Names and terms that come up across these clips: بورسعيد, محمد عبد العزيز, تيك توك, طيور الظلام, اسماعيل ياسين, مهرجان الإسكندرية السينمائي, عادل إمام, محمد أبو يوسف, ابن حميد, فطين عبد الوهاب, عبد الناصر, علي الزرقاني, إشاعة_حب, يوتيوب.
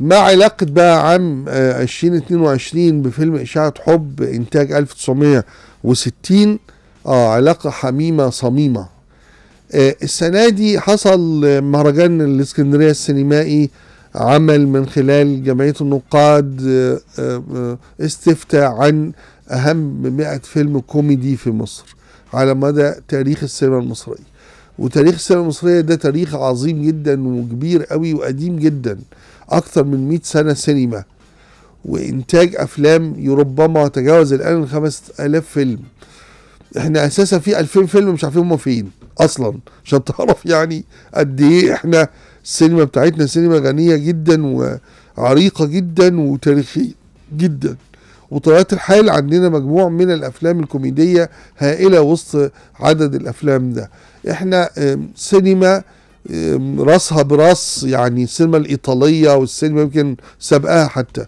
ما علاقة بقى عام 2022 بفيلم إشاعة حب إنتاج 1960؟ علاقة حميمة صميمة. السنة دي حصل مهرجان الإسكندرية السينمائي، عمل من خلال جمعية النقاد استفتاء عن أهم 100 فيلم كوميدي في مصر على مدى تاريخ السينما المصرية. وتاريخ السينما المصرية ده تاريخ عظيم جدا وكبير قوي وقديم جدا، أكثر من 100 سنة سينما وإنتاج أفلام ربما تجاوز الآن 5000 فيلم. إحنا أساسا في 2000 فيلم مش عارفين هم فين أصلا، عشان تعرف يعني قد إيه إحنا السينما بتاعتنا سينما غنية جدا وعريقة جدا وتاريخية جدا. وطبيعة الحال عندنا مجموعة من الأفلام الكوميدية هائلة وسط عدد الأفلام ده. إحنا سينما راسها براس، يعني السينما الإيطالية والسينما يمكن سبقها حتى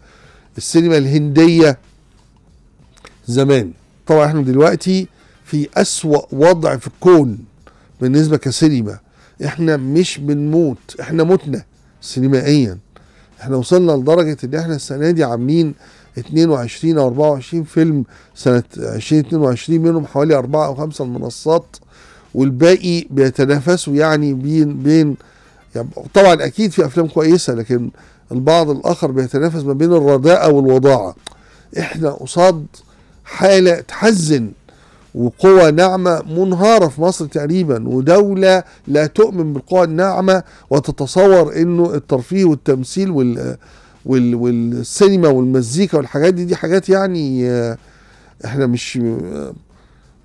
السينما الهندية زمان. طبعا إحنا دلوقتي في أسوأ وضع في الكون بالنسبة كسينما. إحنا مش بنموت، إحنا متنا سينمائيا. إحنا وصلنا لدرجة إن إحنا السنة دي عاملين 22 أو 24 فيلم سنة 2022، منهم حوالي 4 أو 5 المنصات، والباقي بيتنافسوا يعني بين يعني طبعا أكيد في أفلام كويسة، لكن البعض الآخر بيتنافس ما بين الرداءة والوضاعة. إحنا قصاد حالة تحزن وقوة ناعمة منهارة في مصر تقريبا، ودولة لا تؤمن بالقوة الناعمة وتتصور إنه الترفيه والتمثيل والسينما والمزيكا والحاجات دي حاجات يعني احنا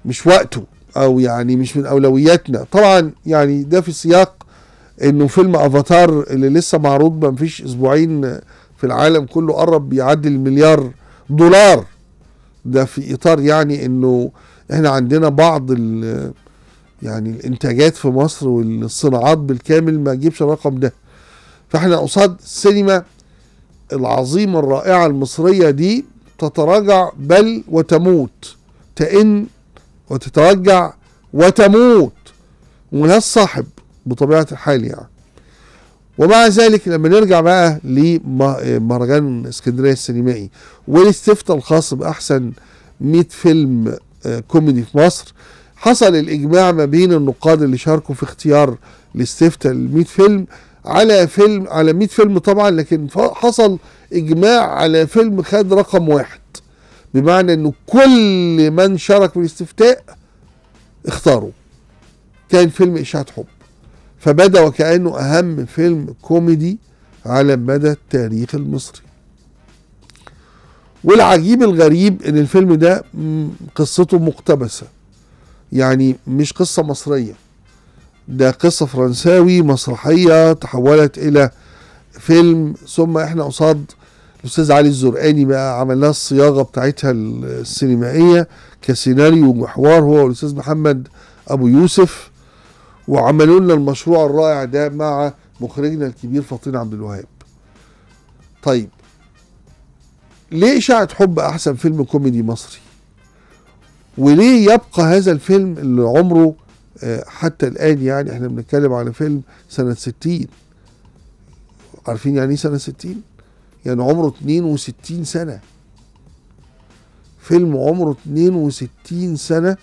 مش وقته، او يعني مش من اولوياتنا. طبعا يعني ده في سياق انه فيلم افاتار اللي لسه معروض ما فيش اسبوعين في العالم كله قرب يعدي $1 مليار. ده في اطار يعني انه احنا عندنا بعض يعني الانتاجات في مصر والصناعات بالكامل ما تجيبش الرقم ده. فاحنا قصاد السينما العظيمة الرائعة المصرية دي تتراجع بل وتموت، تئن وتترجع وتموت وملهاش صاحب بطبيعة الحال يعني. ومع ذلك لما نرجع بقى لمهرجان اسكندرية السينمائي والاستفتاء الخاص بأحسن 100 فيلم كوميدي في مصر، حصل الإجماع ما بين النقاد اللي شاركوا في اختيار الاستفتاء ال 100 فيلم على 100 فيلم طبعا، لكن حصل اجماع على فيلم خد رقم 1، بمعنى انه كل من شارك في الاستفتاء اختاره. كان فيلم إشاعة حب، فبدا وكأنه اهم فيلم كوميدي على مدى التاريخ المصري. والعجيب الغريب ان الفيلم ده قصته مقتبسة، يعني مش قصة مصرية، ده قصة فرنساوي مسرحية تحولت إلى فيلم. ثم إحنا قصاد الأستاذ علي الزرقاني بقى عمل لها الصياغة بتاعتها السينمائية كسيناريو ومحور، هو والأستاذ محمد أبو يوسف، وعملوا لنا المشروع الرائع ده مع مخرجنا الكبير فطين عبد الوهاب. طيب ليه إشاعة حب أحسن فيلم كوميدي مصري؟ وليه يبقى هذا الفيلم اللي عمره حتى الآن يعني احنا بنتكلم على فيلم سنة 60؟ عارفين يعني ايه سنة 60؟ يعني عمره 62 سنة. فيلم عمره 62 سنة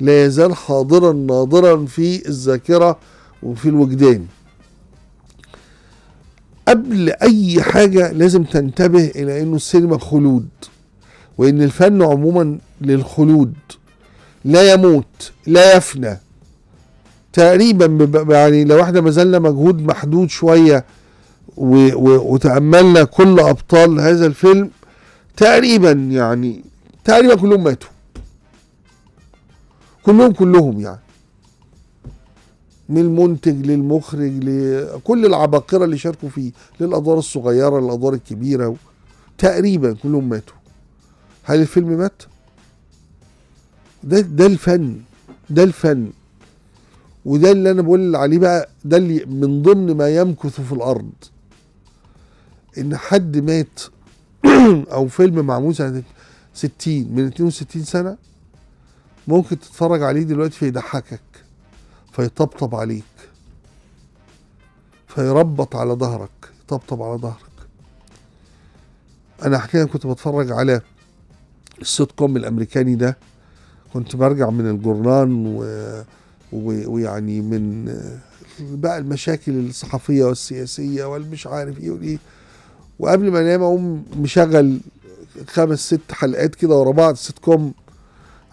لا يزال حاضرا ناضرا في الذاكرة وفي الوجدان. قبل أي حاجة لازم تنتبه إلى إنه السينما خلود، وإن الفن عموما للخلود، لا يموت لا يفنى تقريبا. يعني لو احنا بذلنا مجهود محدود شويه وتأملنا كل ابطال هذا الفيلم تقريبا كلهم ماتوا، كلهم يعني، من المنتج للمخرج لكل العباقره اللي شاركوا فيه، للادوار الصغيره للادوار الكبيره، تقريبا كلهم ماتوا. هل الفيلم مات؟ ده الفن، وده اللي انا بقول عليه بقى، ده اللي من ضمن ما يمكث في الارض، ان حد مات او فيلم معمول سنة 60 من 62 سنة ممكن تتفرج عليه دلوقتي فيضحكك، فيطبطب عليك، فيربط على ظهرك، انا احيانا كنت بتفرج على السوت كوم الامريكاني ده، كنت برجع من الجرنان ويعني من بقى المشاكل الصحفيه والسياسيه والمش عارف ايه وايه، وقبل ما انام اقوم مشغل 5 6 حلقات كده ورا بعض سوت كوم،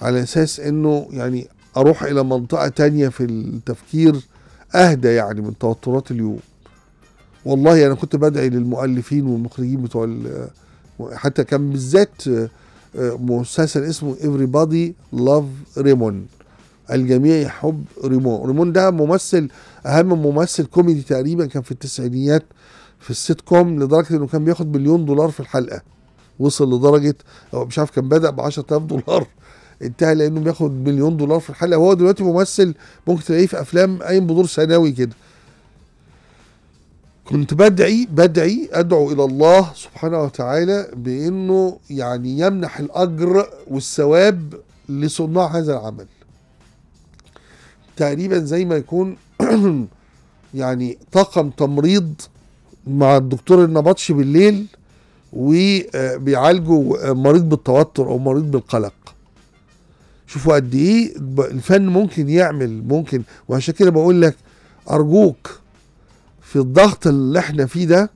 على اساس انه يعني اروح الى منطقه تانية في التفكير اهدى يعني من توترات اليوم. والله انا كنت بدعي للمؤلفين والمخرجين بتوع حتى كان بالذات مسلسل اسمه Everybody Love Raymond، الجميع يحب ريمون. ريمون ده ممثل، اهم ممثل كوميدي تقريبا كان في التسعينيات في السيت كوم، لدرجه انه كان بياخد $1,000,000 في الحلقه، وصل لدرجه او مش عارف كان بدأ ب$10,000 انتهى لانه بياخد $1,000,000 في الحلقه. وهو دلوقتي ممثل ممكن تلاقيه في افلام قايم بدور ثانوي كده. كنت ادعو الى الله سبحانه وتعالى بانه يعني يمنح الاجر والثواب لصناع هذا العمل، تقريبا زي ما يكون يعني طاقم تمريض مع الدكتور النبطشي بالليل وبيعالجوا مريض بالتوتر او مريض بالقلق. شوفوا قد ايه الفن ممكن يعمل ممكن. وعشان كده بقول لك ارجوك في الضغط اللي احنا فيه ده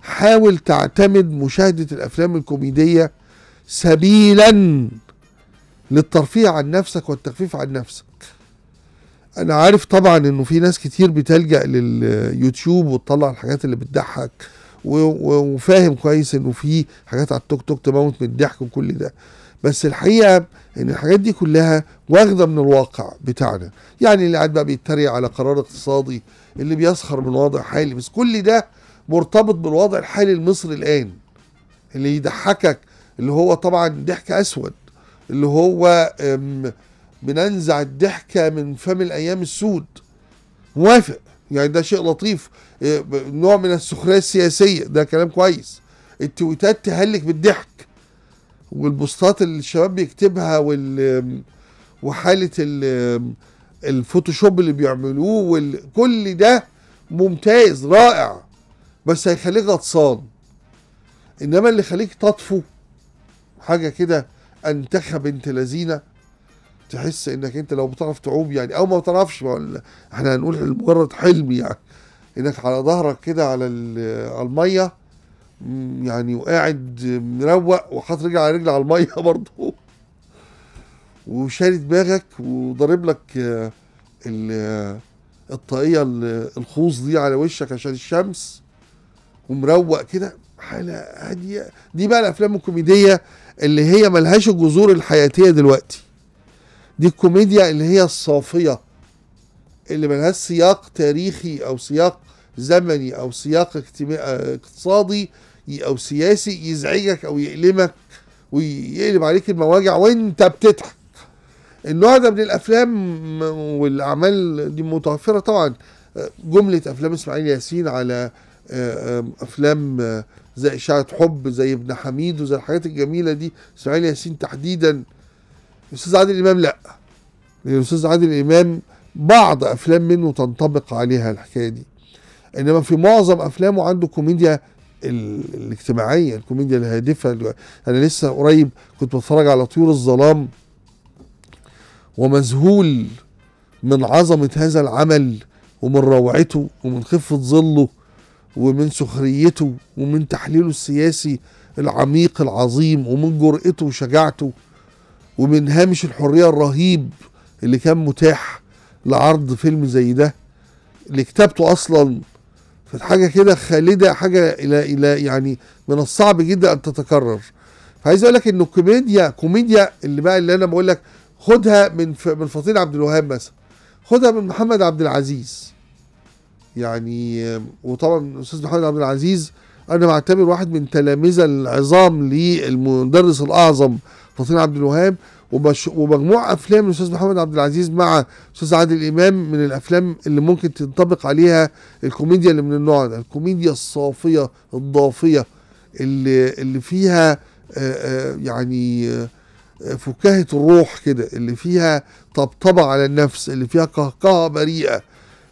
حاول تعتمد مشاهدة الافلام الكوميدية سبيلا للترفيه عن نفسك والتخفيف عن نفسك. انا عارف طبعا انه في ناس كتير بتلجأ لليوتيوب وتطلع الحاجات اللي بتضحك، وفاهم كويس انه في حاجات على التيك توك تموت من الضحك وكل ده، بس الحقيقة ان الحاجات دي كلها واخدة من الواقع بتاعنا. يعني اللي قاعد بقى بيتريق على قرار اقتصادي، اللي بيسخر من وضع حالي، بس كل ده مرتبط بالوضع الحالي المصري الان. اللي يضحكك اللي هو طبعا ضحك اسود، اللي هو بننزع الضحكة من فم الايام السود، موافق يعني ده شيء لطيف، نوع من السخرية السياسية، ده كلام كويس. التويتات تهلك بالضحك، والبوستات اللي الشباب بيكتبها وحالة الفوتوشوب اللي بيعملوه كل ده ممتاز رائع، بس هيخليك غطسان. انما اللي يخليك تطفو حاجة كده انتخى بنت لذينة، تحس انك انت لو بتعرف تعوم يعني او ما بتعرفش، احنا هنقول مجرد حلم يعني، انك على ظهرك كده على المية يعني، وقاعد مروق وحاطط رجل على رجل على الميه برضه، وشاري دماغك وضارب لك الطاقيه الخوص دي على وشك عشان الشمس، ومروق كده، حاله هاديه. دي بقى الافلام الكوميديه اللي هي ملهاش الجذور الحياتيه دلوقتي، دي الكوميديا اللي هي الصافيه اللي ملهاش سياق تاريخي او سياق زمني او سياق اقتصادي او سياسي يزعجك او يألمك ويقلب عليك المواجع وانت بتضحك. النوع ده من الافلام والاعمال دي متوفره طبعا، جمله افلام اسماعيل ياسين على افلام زي اشاعه حب، زي ابن حميد، وزي الحاجات الجميله دي. اسماعيل ياسين تحديدا. الاستاذ عادل امام لا، الاستاذ عادل امام بعض افلام منه تنطبق عليها الحكايه دي، انما في معظم افلامه عنده كوميديا الاجتماعيه، الكوميديا الهادفه. انا لسه قريب كنت بتفرج على طيور الظلام ومذهول من عظمه هذا العمل ومن روعته ومن خفه ظله ومن سخريته ومن تحليله السياسي العميق العظيم ومن جرأته وشجاعته ومن هامش الحريه الرهيب اللي كان متاح لعرض فيلم زي ده. اللي كتابته اصلا فحاجة كده خالدة، حاجة إلى يعني من الصعب جدا أن تتكرر. فعايز أقول لك إنه كوميديا اللي أنا بقول لك خدها من فطين عبد الوهاب مثلا، خدها من محمد عبد العزيز يعني. وطبعا الأستاذ محمد عبد العزيز أنا بعتبر واحد من تلامذة العظام للمدرس الأعظم فطين عبد الوهاب، ومجموع أفلام الأستاذ محمد عبد العزيز مع الأستاذ عادل إمام من الأفلام اللي ممكن تنطبق عليها الكوميديا اللي من النوع ده، الكوميديا الصافية الضافية اللي فيها يعني فكاهة الروح كده، اللي فيها طبطبة على النفس، اللي فيها قهقهة بريئة،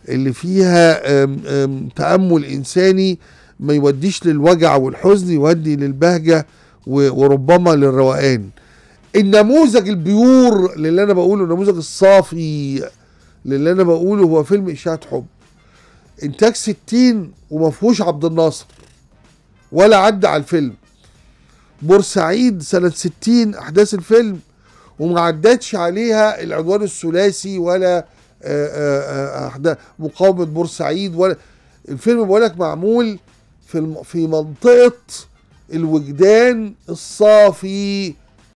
اللي فيها تأمل إنساني ما يوديش للوجع والحزن، يودي للبهجة وربما للروقان. النموذج البيور للي انا بقوله، النموذج الصافي للي انا بقوله، هو فيلم إشاعة حب، انتاج 60 ومفهوش عبد الناصر ولا عدى على الفيلم. بورسعيد سنة 60 احداث الفيلم، ومعدتش عليها العدوان الثلاثي ولا مقاومة بورسعيد ولا الفيلم. بقولك معمول في منطقة الوجدان الصافي